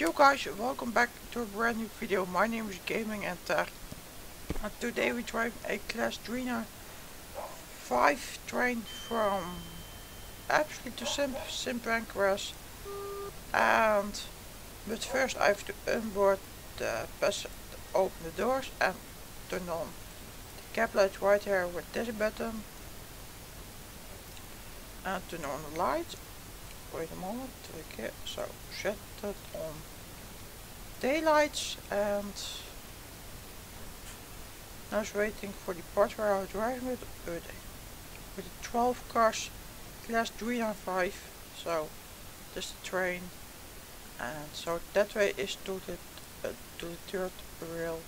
Yo guys, welcome back to a brand new video. My name is Gaming and today we drive a Class 395 train from Ebbsfleet to St. Pancras. But first I have to unboard the passenger, open the doors and turn on the cab light right here with this button. And turn on the light. Wait a moment, okay, so set that on daylights and now it's waiting for the part where I was driving with the 12 cars, Class 395, so this the train, and so that way is to the third rail.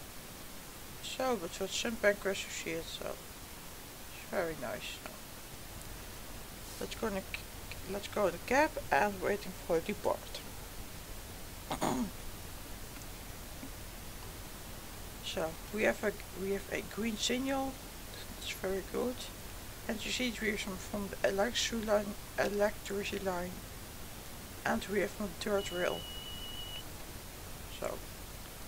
So, but with St. Pancras you see it, so it's very nice. That's gonna let's go to the cab and waiting for the depart. So we have a green signal. It's very good, and you see it here from the electricity line, and we have from the third rail. So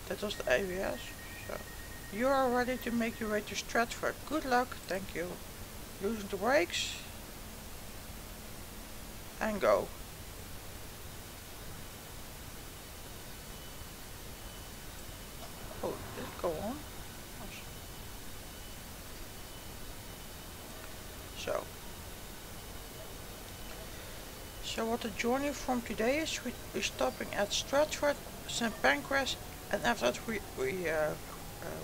that was the ABS. So you are ready to make your way to Stratford. Good luck. Thank you. Loosen the brakes. And go. Oh, did it go on? So what the journey from today is, we're stopping at Stratford, St. Pancras, and after that we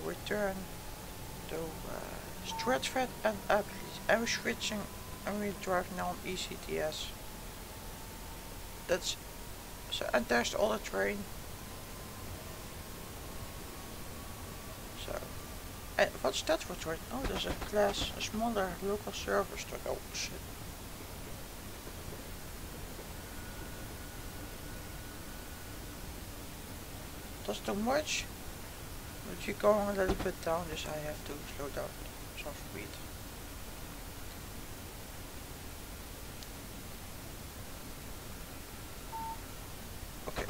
return to Stratford and Ebbsfleet, and we're switching and we're driving now on ECTS. That's so, and there's all the train. So, and what's that for train? Oh, there's a class, a smaller local service train. Oh shit. That's too much. But you're going a little bit down, this I have to slow down some speed.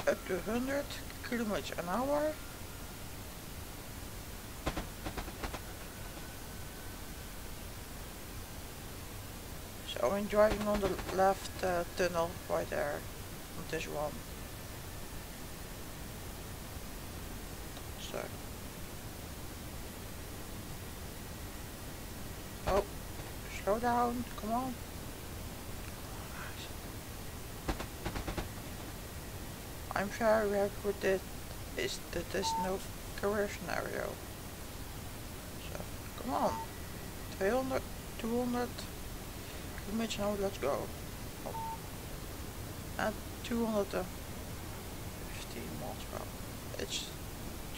Up to 100 kilometers an hour. So I'm driving on the left tunnel right there, on this one. So. Oh, slow down, come on. I'm very happy with this, is that there's no career scenario. So, come on. 200 kilometers now, let's go. Oh. And 215 miles per hour. It's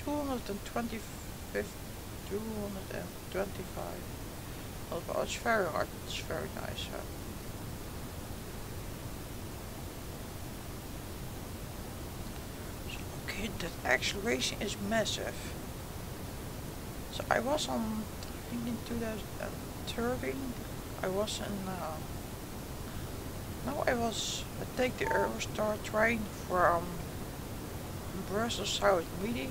225. Oh, it's very hard, it's very nice. That acceleration is massive. So I was on, I think in 2013, I was in, I take the Eurostar train from Brussels South to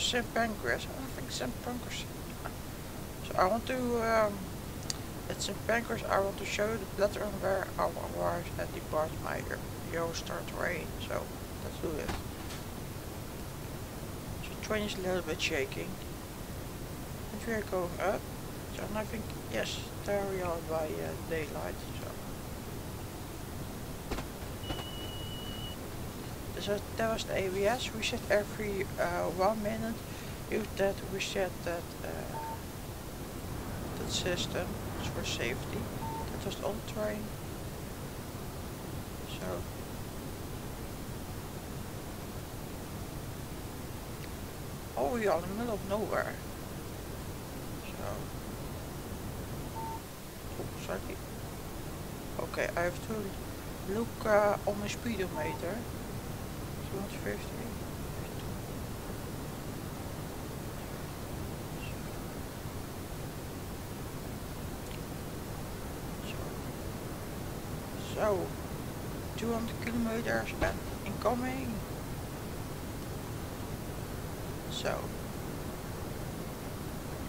St. Pancras. I think St. Pancras. So I want to, at St. Pancras I want to show you the platform where I was at the part of my Eurostar train. So let's do it. Train is a little bit shaking, and we are going up. So I think yes, there we are by daylight. So that was the ABS. We said every 1 minute that system for safety. That was on the train. So. Oh, we are in the middle of nowhere. So. Oh, sorry. Okay, I have to look on my speedometer. 250. So, 200 kilometers and incoming. so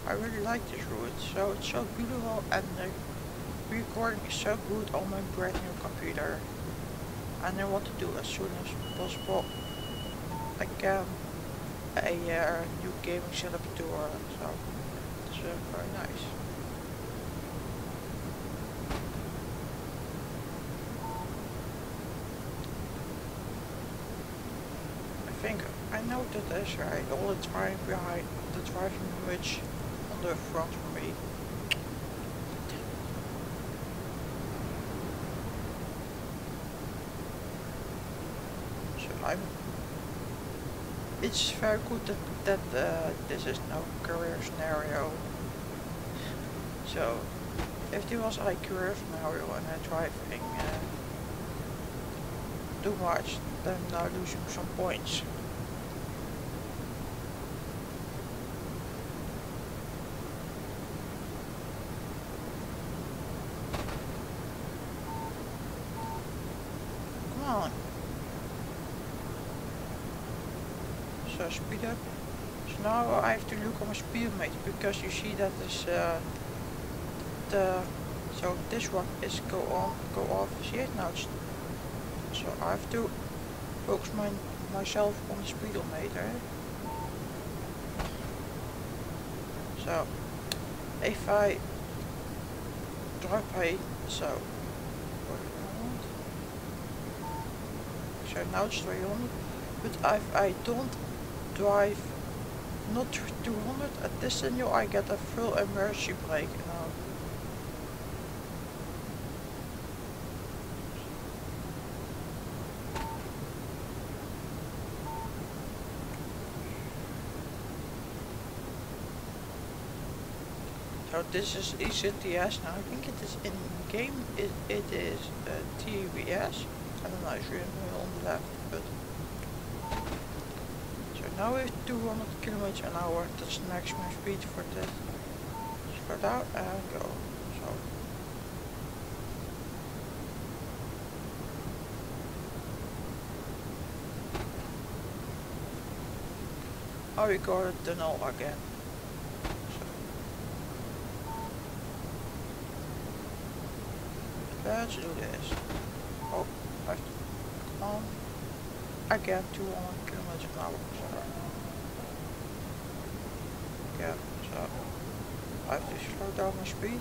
I really like this route. So it's so beautiful and the recording is so good on my brand new computer, and I want to do as soon as possible I can a new gaming setup tour, so it's very nice. I think I noted as I all the time behind the driving which on the front for me. So I'm. It's very good that this is no career scenario. So if there was a career scenario and I'm driving too much, then I'm losing some points. Speed up. So now I have to look on my speedometer, because you see that is so this one is go on, go off. See it now? So I have to focus myself on the speedometer. So if I drop a so. So now it's 300, but if I don't drive not 200 at this signal, I get a full emergency brake now. So this is ECTS now. I think it is in game. It is TBS. I don't know if you're on the left, but. Now it's 200 km an hour, that's the maximum speed for this. Start out and go. So. I recorded the null again. So. Let's do this. Oh, I come on. Again, 200 km an hour. Yeah, so I have to slow down my speed.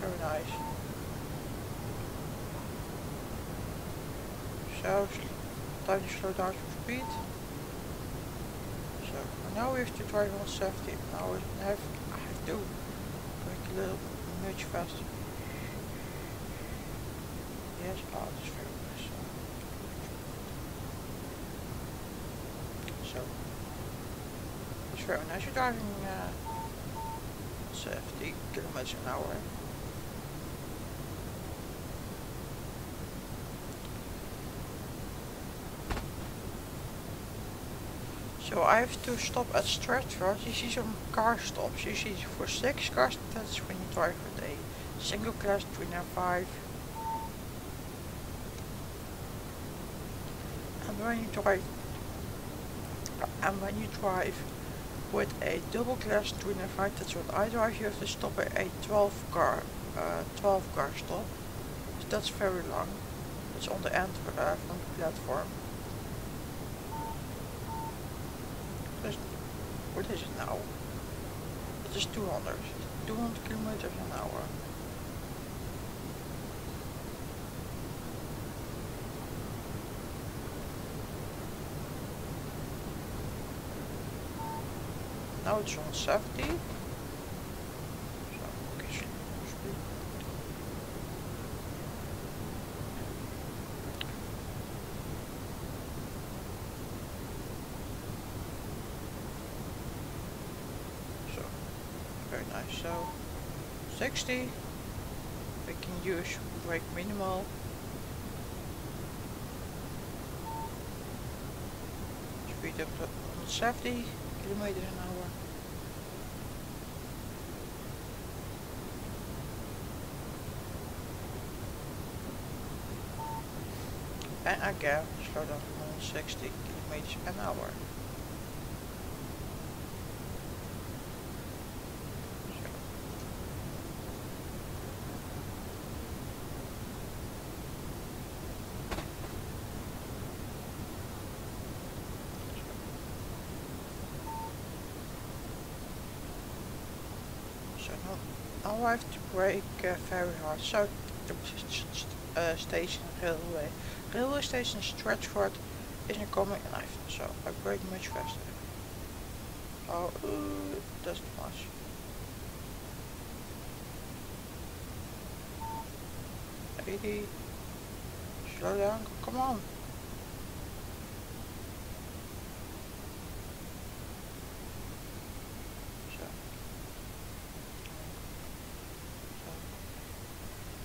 Very nice. So time to slow down some speed. So now we have to drive on 70. Now I have to brake a little much faster. Yes, oh, that's very nice. So. As you're driving 70 kilometers an hour. So I have to stop at Stratford. You see some car stops. You see for 6 cars, that's when you drive with a single class 395. And when you drive with a double class 295, that's what I drive, you have to stop at a 12 car stop. So that's very long. It's on the end from the platform. What is it now? It is 200 kilometers an hour. Now it's on 70. So, okay. So, very nice. So, 60. We can use brake minimal. Speed up to 70 kilometers an hour. And again, slow down to 60 kilometers an hour. I'll have to brake very hard. South Station Railway. Railway Station Stratford isn't coming and so I brake much faster. Oh, that's too much. Slow down, come on.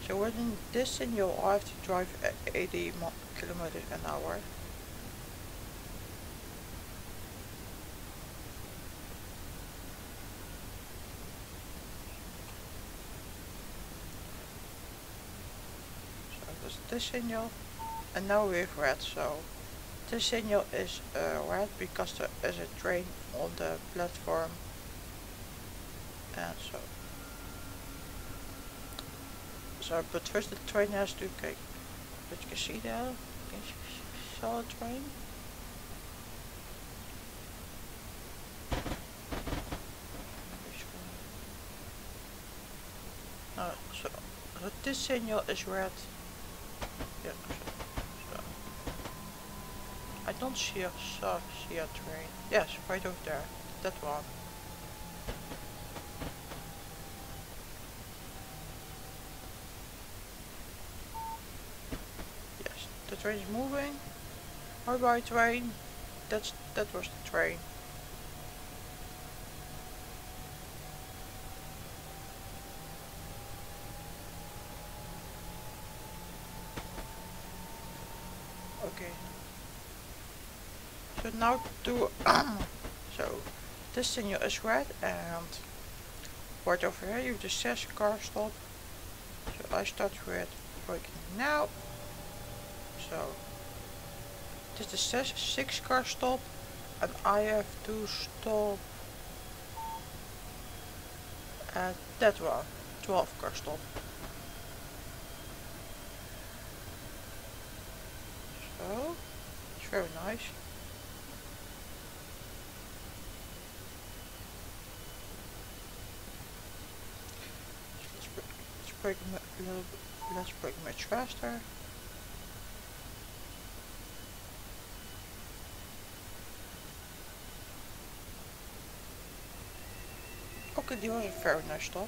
So within this and you'll have to drive at 80 kilometers an hour. This signal, and now we have red, so this signal is red because there is a train on the platform, and so but first the train has to okay, but you can see there, can you saw the train? So this signal is red. Yeah, so. I don't see a train. Yes, right over there. That one. Yes, the train is moving. Bye bye train. That was the train. Now to so this signal is red and right over here you have the 6 car stop, so I start with braking now, so this is the 6 car stop and I have to stop at that one, 12 car stop. So it's very nice. Let's brake much faster. Okay, that was a very nice stop.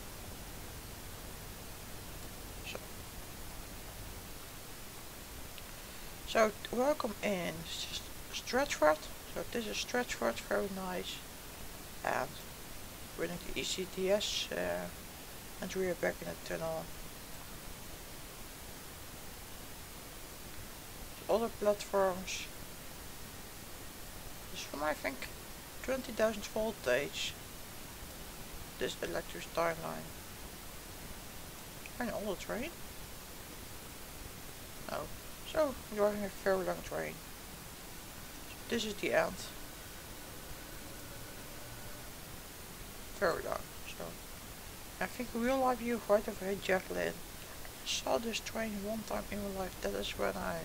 So welcome in Stratford. So this is Stratford, very nice. And we're in the ECTS. And we are back in the tunnel. Other platforms. This is from I think 20,000 voltage. This electric star line. And all the train. No. So you are in a very long train. So this is the end. Very long. So. I think real life you right over here, Jacqueline. I saw this train one time in my life. That is when I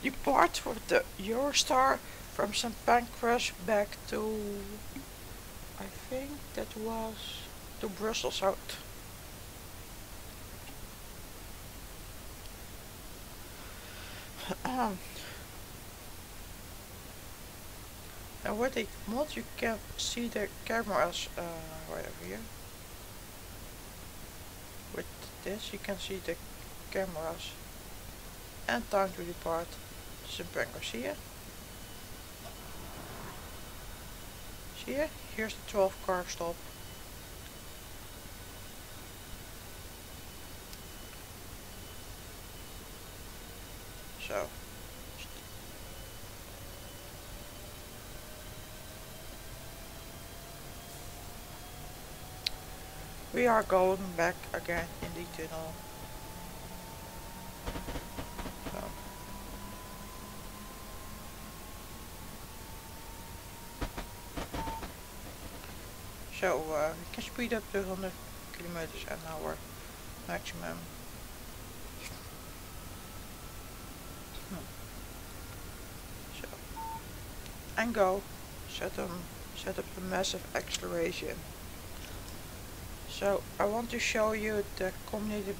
depart for the Eurostar from St. Pancras back to, I think that was to Brussels South. And with the mod you can see the cameras right over here. With this you can see the cameras and time to depart St. Pancras here. See here? Here's the 12 car stop. So. We are going back again in the tunnel. So. We can speed up to 100 kilometers an hour maximum. So. And go. Set up a massive acceleration. So I want to show you the combinated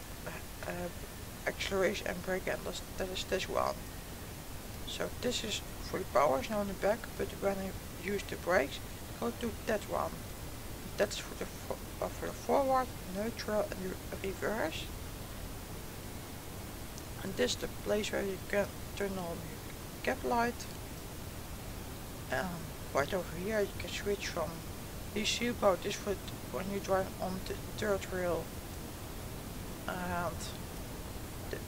acceleration and brake handlers. That is this one. So this is for the powers now in the back, but when I use the brakes, go to that one. That's for the forward, neutral and the reverse. And this is the place where you can turn on the cap light. And right over here you can switch from DC mode, this for when you drive on the third rail. And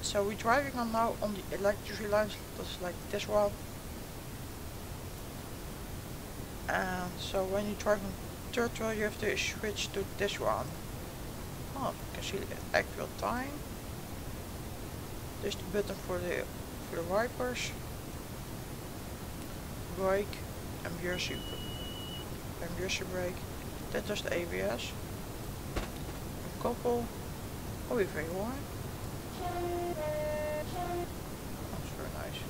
so we're driving on now on the electric lines, just like this one. And so when you drive on third rail you have to switch to this one. Oh, you can see the actual time. This is the button for the wipers, brake, emergency brake. That's just the ABS. Couple. Oh, even more. That's very nice.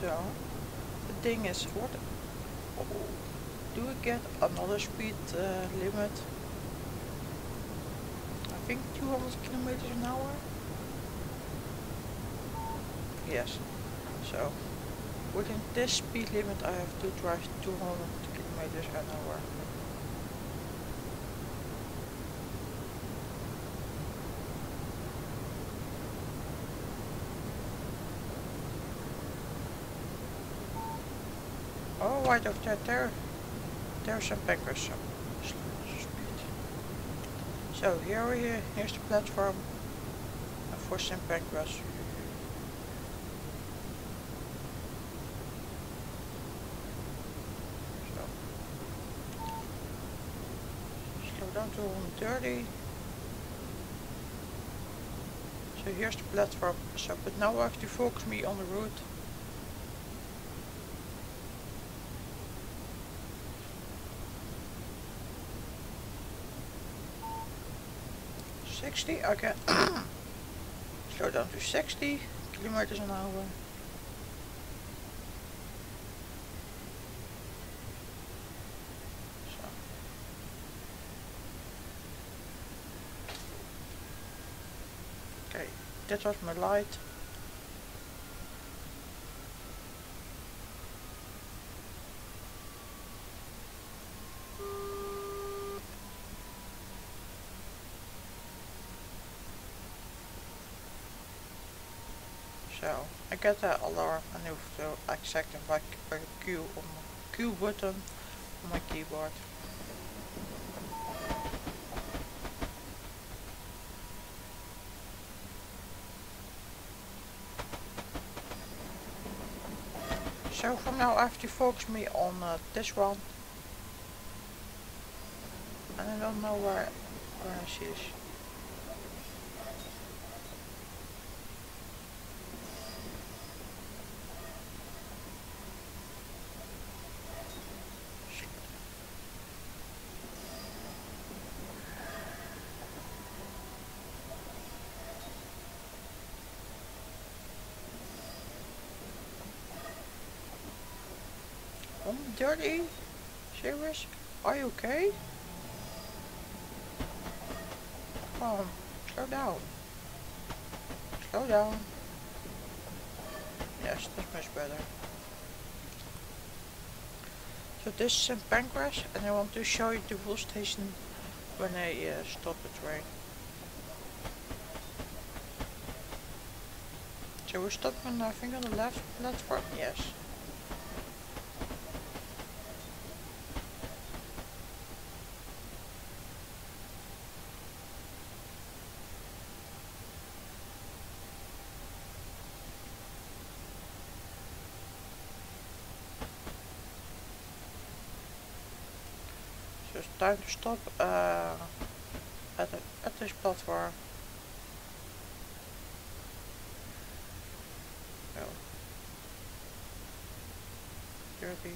So the thing is, what do we get another speed limit? I think 200 km/h. Yes. So within this speed limit I have to drive 200 km/h. Oh, right over there, there's St. Pancras. So here we here's the platform for St. Pancras. So slow down to 130. So here's the platform. So but now I have to focus me on the route. I can slow down to 60 km/h. So. Okay, that was my light. So I get the alarm and I have to exact by Q on the Q button on my keyboard. So from now I have to focus me on this one. And I don't know where she is. Dirty? Serious? Are you okay? Come on, slow down. Slow down. Yes, that's much better. So this is St. Pancras and I want to show you the full station when I stop the train. So we stop on, I think, on the left platform, yes. Time to stop at this platform. Oh. 13.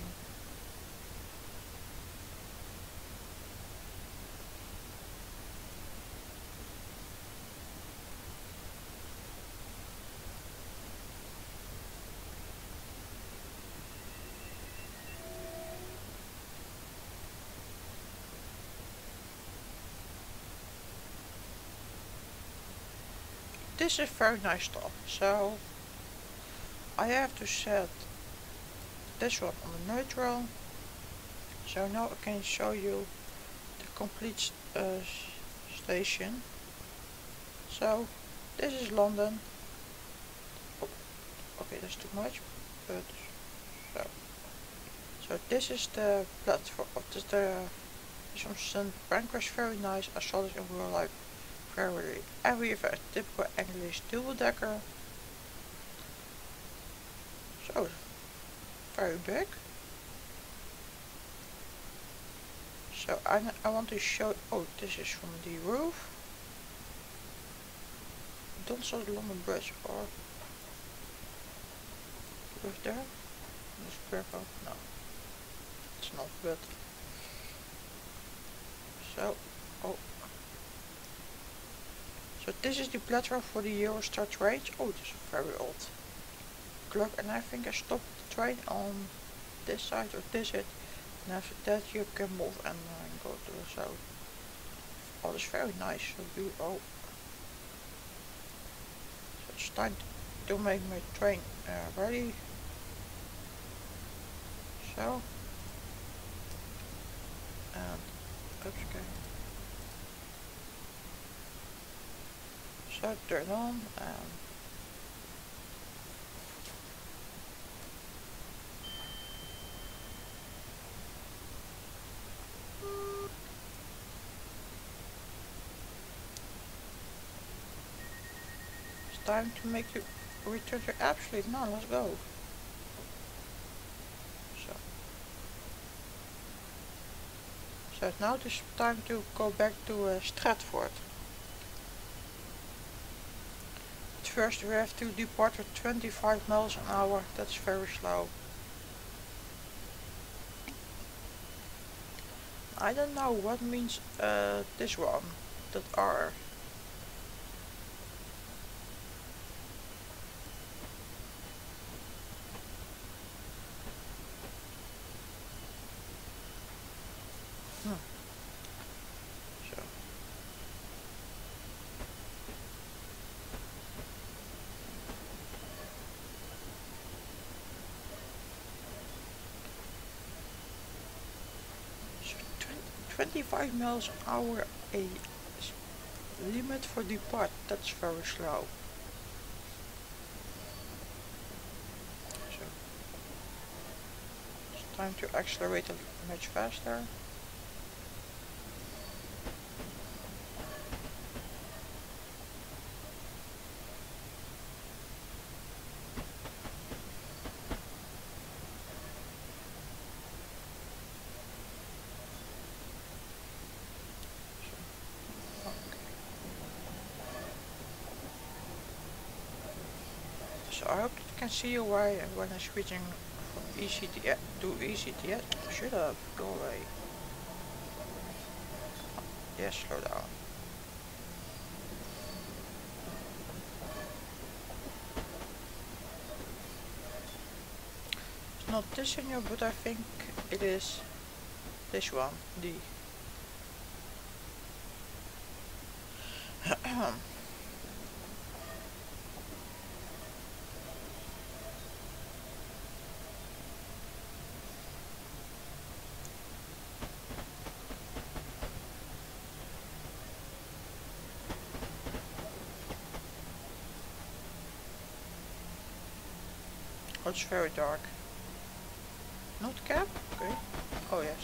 this is very nice stuff, so I have to set this one on the neutral, so now I can show you the complete station. So this is London. Okay, that's too much, but so this is the platform. This is the St. Pancras, very nice. I saw this in real life. Very heavy, very typical English double decker. So very big. So I want to show. Oh, this is from the roof. Don't show the London Bridge or roof there. This purple. No, it's not good. So, oh. So this is the platform for the Eurostar trains. Oh, this is very old clock, and I think I stopped the train on this side or this side, and after that you can move and go to the south. Oh, it's very nice. So, oh. So it's time to make my train ready. So, and okay. So turn on and it's time to make you return to Ebbsfleet. Now let's go. So now it is time to go back to Stratford. But first we have to depart at 25 miles an hour, that's very slow. I don't know what means this one, that R. Miles an hour a limit for depart, that's very slow. So it's time to accelerate it much faster. See you why when I'm switching from ECTS to ECTS. Shut up, go away. Yes, slow down. It's not this in here, but I think it is this one, D. It's very dark. Not cap? Okay. Oh yes.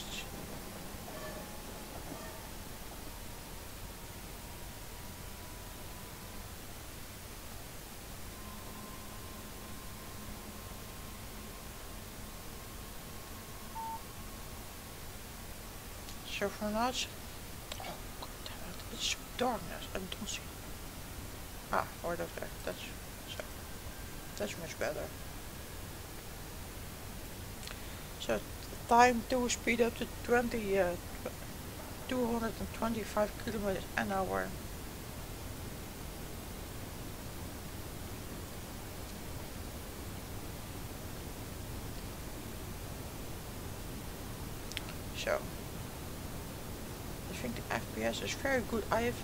So for now, oh god damn it, it's so darkness, I don't see. Ah, right over there. That's much better. So time to speed up to 225 kilometers an hour. So I think the FPS is very good. I have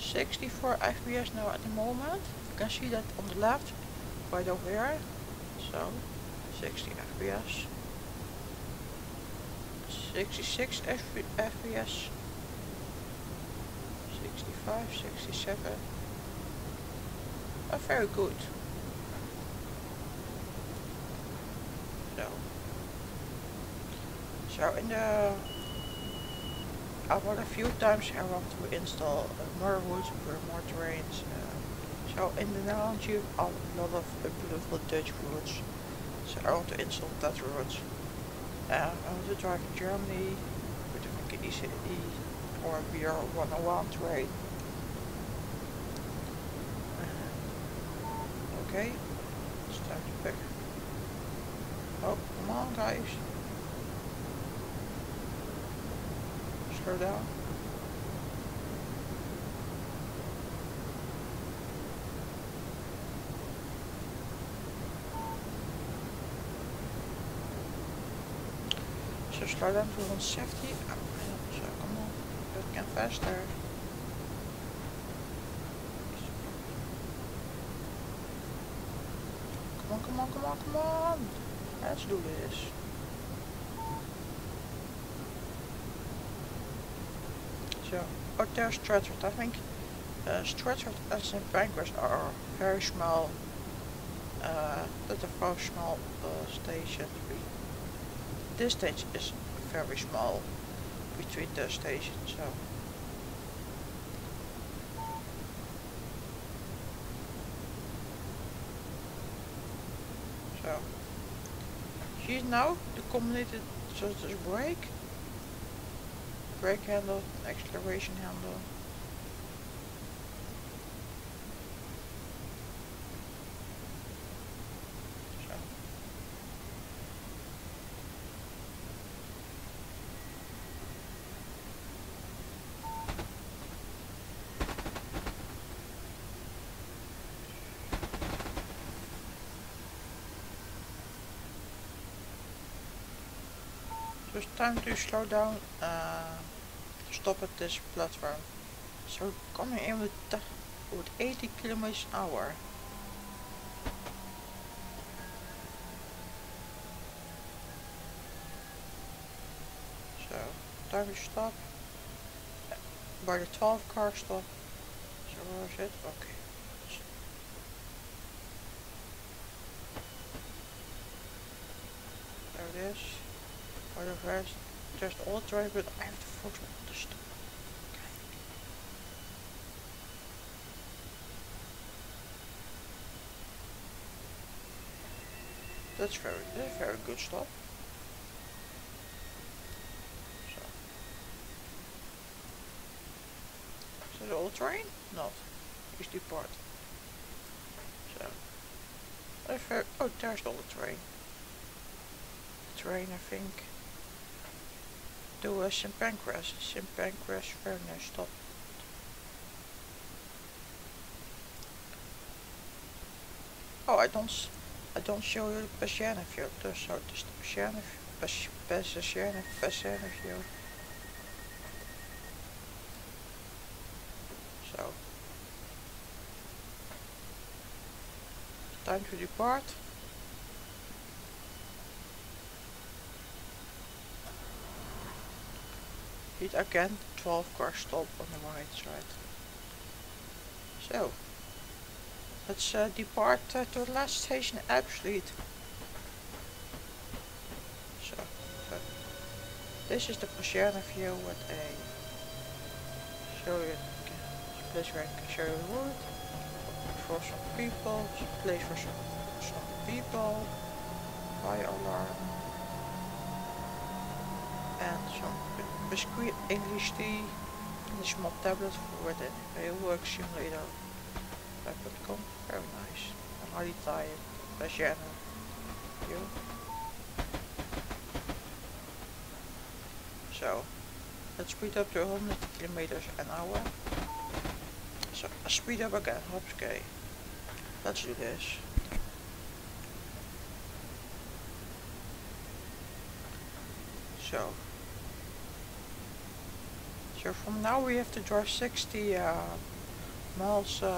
64 FPS now at the moment. You can see that on the left, right over here. So 60 FPS, 66 FPS, 65, 67. Very good. So in the a few times I want to install more routes for more trains. So in the Netherlands you have a lot of beautiful Dutch routes. So I want to install that route. I want to drive in Germany with like an ECE or a BR 101 train. Okay, it's time to pick. Oh, come on guys. Slow down. So slow down to 170. Oh, so come on, that can faster. Come on, come on, come on! Let's do this. So, oh, there's Stratford. I think Stratford and St. Pancras are very small. That's a very small station. This stage is very small between the stations. So. Zie nou, de combinated such as brake, brake handle, acceleration handle. So. So it's time to slow down, to stop at this platform. So coming in with 80 kilometers an hour. So time to stop by the 12 car stop. So where is it? Okay. There it is. The rest, just all drive, but I have to focus on the stop. Okay. That's very good stop. So the old train? Not. It's depart. So that's very, oh, there's the old train. I think. To St. Pancras. St. Pancras, very nice stop. Oh, I don't show you the passenger view. So this passenger view. So time to depart. It again, 12 car stop on the right side. So, let's depart to the last station, Ebbsfleet. So, this is the Passiana view with a... So it's a place where I can show you the route. For some people, it's a place for some people. Fire alarm. And some biscuit, English tea, and a small tablet with a railwork simulator. .com. Very nice. I'm highly tired. Pleasure. Thank you. So, let's speed up to 100 kilometers an hour. So, speed up again. Okay. Let's do this. So. So from now we have to drive 60 miles, 60 miles,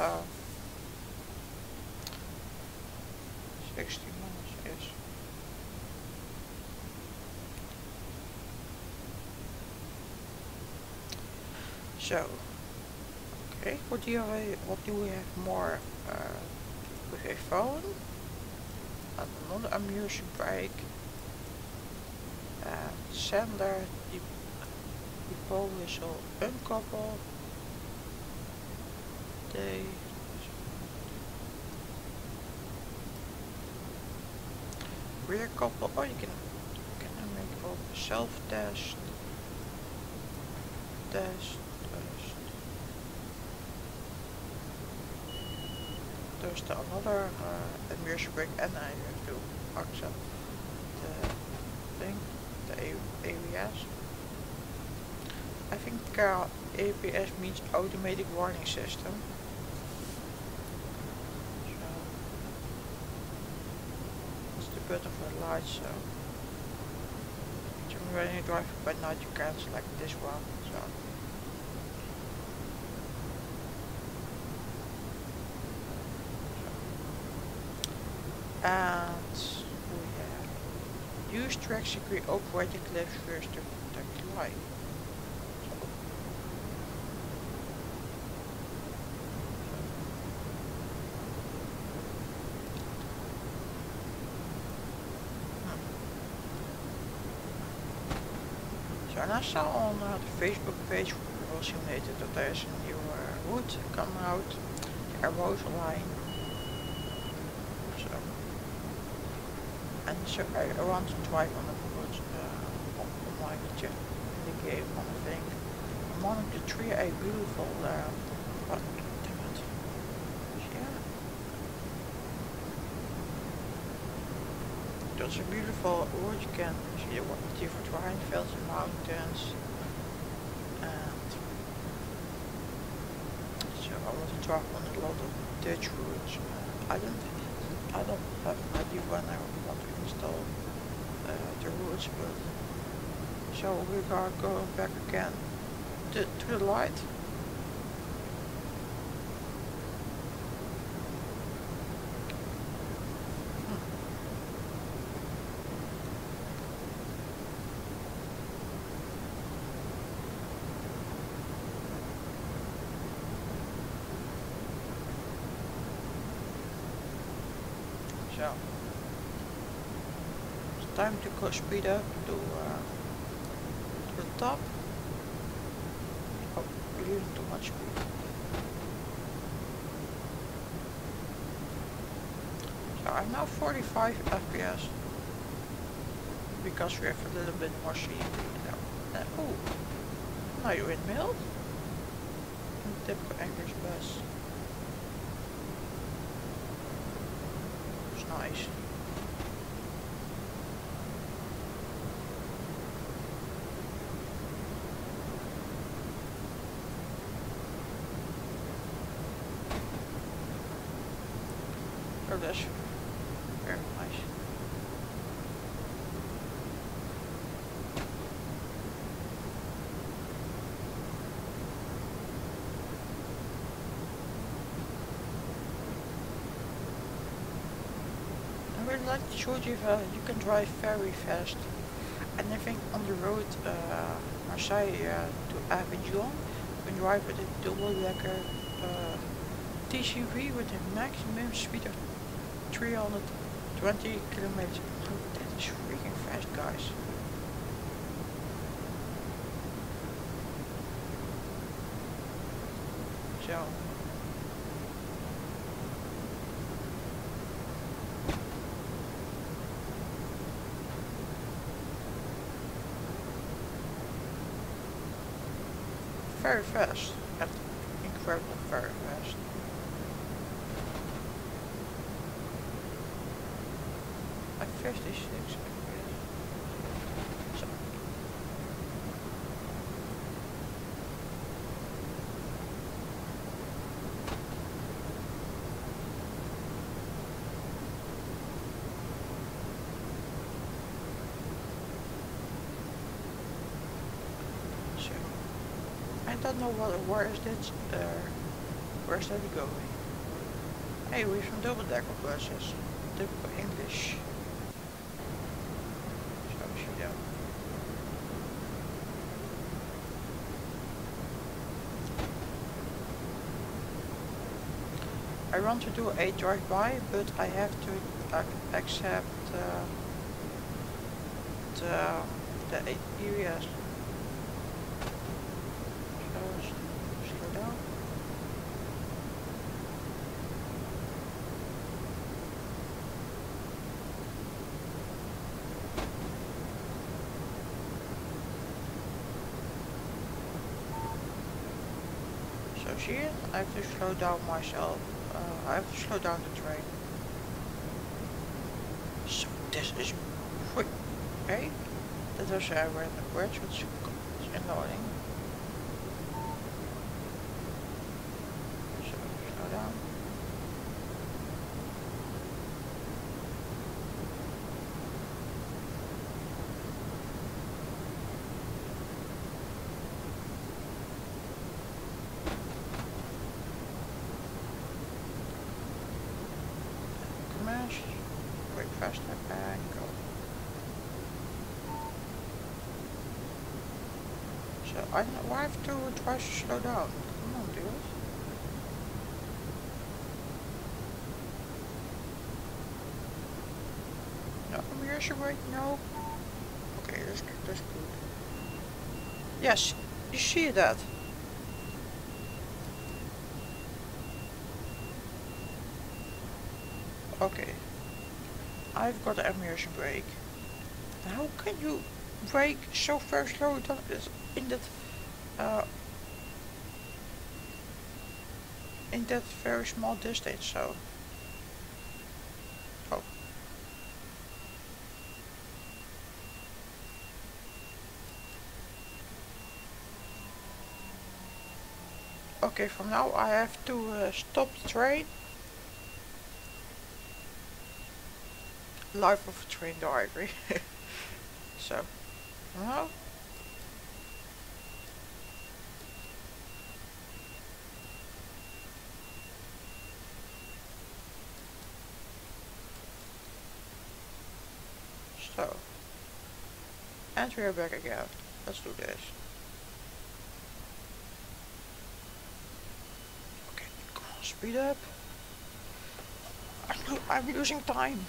yes. So, okay, what do we have more? With a phone, another amusement bike, sender, the pole whistle uncouple, they rear couple, oh you can make up self test. There's another immersion brake, and I have to accept the thing, the ABS. I think ABS means automatic warning system. So it's the button for the lights. So when you drive by night, you can't select this one. So. And we have use track security operator clips first to protect the line. So, and I saw on the Facebook page for Brussels South that there's a new route coming out, the Eurostar line. So I want to try on the route online in the game on the thing. I'm on the tree a beautiful but damn it. Yeah. That's a beautiful route, you can see what different rainfields and mountains, and so I want to try on a lot of Dutch routes. I don't have an idea when I want to install the routes, but so we are going back again to the light. Time to go speed up to the top. Oh, we're using too much speed. So I'm now 45 FPS because we have a little bit more CP now. Oh, now you're in mild. Tip English bus. It's nice. That's very nice. I would like to show you how you can drive very fast. And I think on the road Marseille to Avignon, you can drive with a double-decker TGV with a maximum speed of 320 kilometers. Oh, that is freaking fast, guys. So. Very fast. That's incredible, very fast. At 56 FPS. So. I don't know what where is this Where's that going? Hey, we're from double-decker buses. Typical English. So we should have. I want to do a drive-by, but I have to accept the AWS. See it? I have to slow down myself. I have to slow down the train. So this is quick, okay? That was a random word, which is annoying. So slow down. I don't know why I have to try to slow down. Come on, dude. No, here's your right. No. Okay, that's good. Yes, you see that. Okay. I've got the immersion brake. How can you brake so very slow in that very small distance, so oh. Okay, from now I have to stop the train. Life of a train diary. So now and we are back again. Let's do this. Okay, come on, speed up. I'm losing time.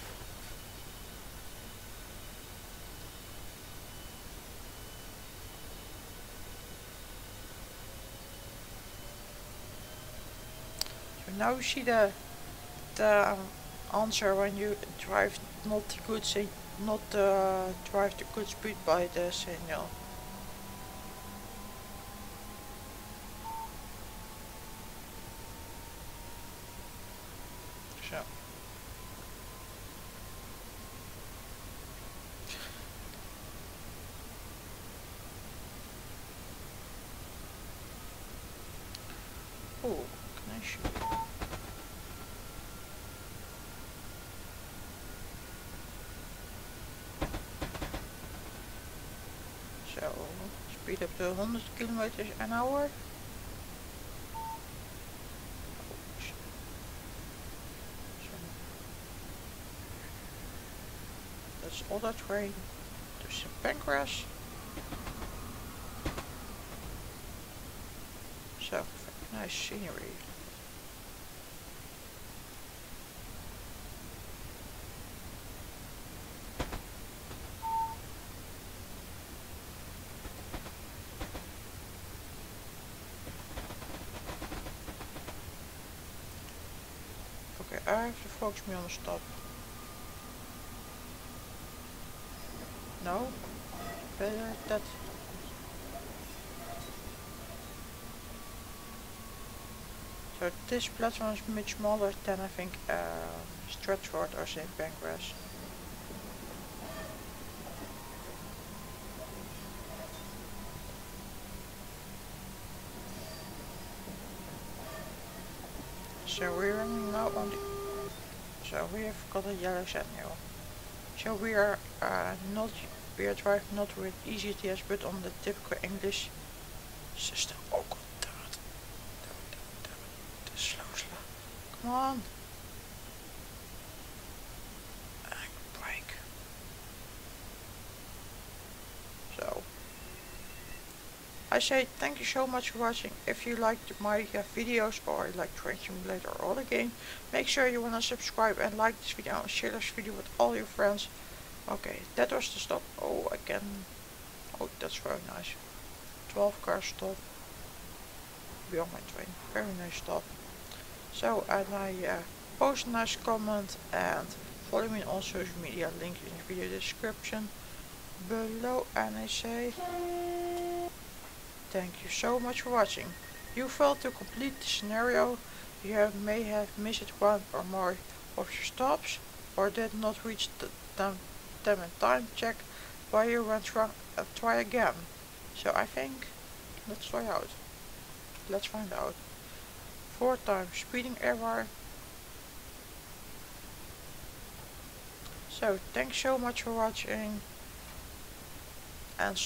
So now you see the answer when you drive not the good thing. Not drive the good speed by the signal. So. Oh, can I shoot? Speed up to 100 kilometers an hour. That's all that way to St. Pancras. So, nice scenery. I have to focus me on the stop. No, better that. So this platform is much smaller than I think Stratford or St. Pancras. So we're running now on the. So we have got a yellow signal. So we are we are driving not with ECTS but on the typical English system. Oh god, damn it. Come on. Brake. So, I say thank you so much for watching. If you liked my videos or like Train Simulator or other game, make sure you wanna subscribe and like this video and share this video with all your friends. Okay, that was the stop. Oh, I can... Oh, that's very nice. 12 car stop. Beyond my train. Very nice stop. So, and I post a nice comment and follow me on social media. Link in the video description below. And I say, thank you so much for watching. You failed to complete the scenario. You may have missed one or more of your stops, or did not reach them in time. Check why you went wrong and try again. So I think, let's try out. Let's find out. 4 times speeding error. So thanks so much for watching and